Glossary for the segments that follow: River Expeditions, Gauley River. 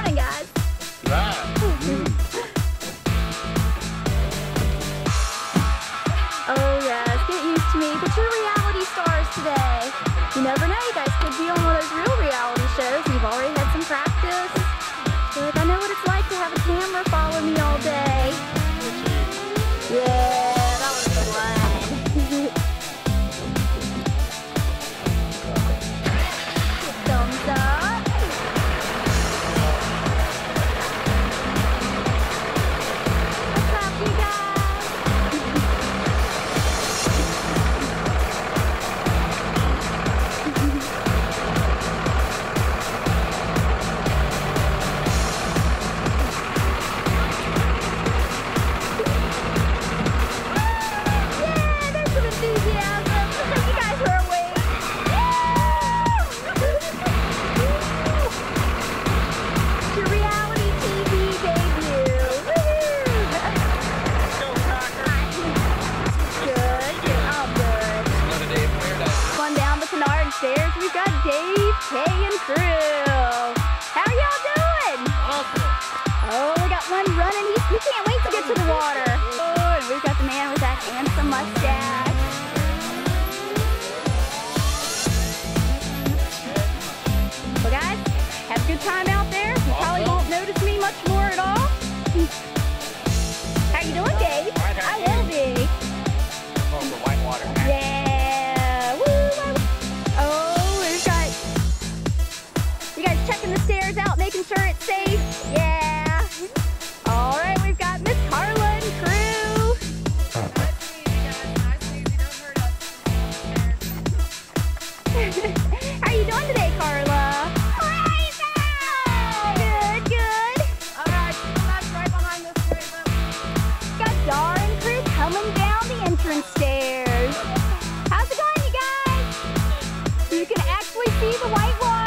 morning, guys. Wow. Oh, yes. Get used to me. But you're reality stars today. You never know. You guys could be on one of those real reality shows. You've already had some practice. You're like, I know what it's like to have a camera follow me all day. Yeah. We've got Dave, Kay, and crew. How are y'all doing? Awesome. Oh, we got one running. He can't wait to get to the water. Oh, and we've got the man with that handsome mustache. Well, guys, have a good time out there. You probably won't notice me much more at all. How you doing, Dave? I will be. Oh, the white water. Yeah. Checking the stairs out, making sure it's safe. Yeah. All right, we've got Miss Carla and crew. Nice to meet you guys. Nice to meet you. Don't hurt us. How are you doing today, Carla? Great. Good, good. All right, that's right behind this great river. Got Dar and crew coming down the entrance stairs. How's it going, you guys? You can actually see the white water.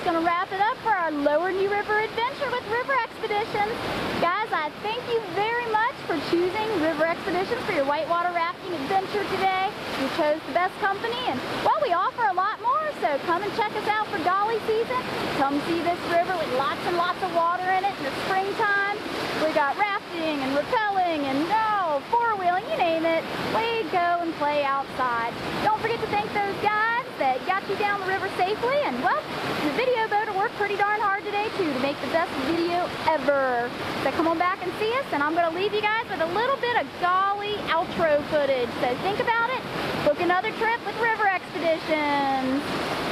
that's going to wrap it up for our Lower New River adventure with River Expeditions. Guys, I thank you very much for choosing River Expeditions for your whitewater rafting adventure today. You chose the best company, and well, we offer a lot more, so come and check us out for Gauley season. Come see this river with lots and lots of water in it in the springtime. We got rafting and rappelling and four-wheeling, you name it. We go and play outside. Don't forget to thank those guys that got you down the river safely, and well, the video boater worked pretty darn hard today too to make the best video ever. So come on back and see us, and I'm going to leave you guys with a little bit of Gauley outro footage. So think about it. Book another trip with River Expeditions.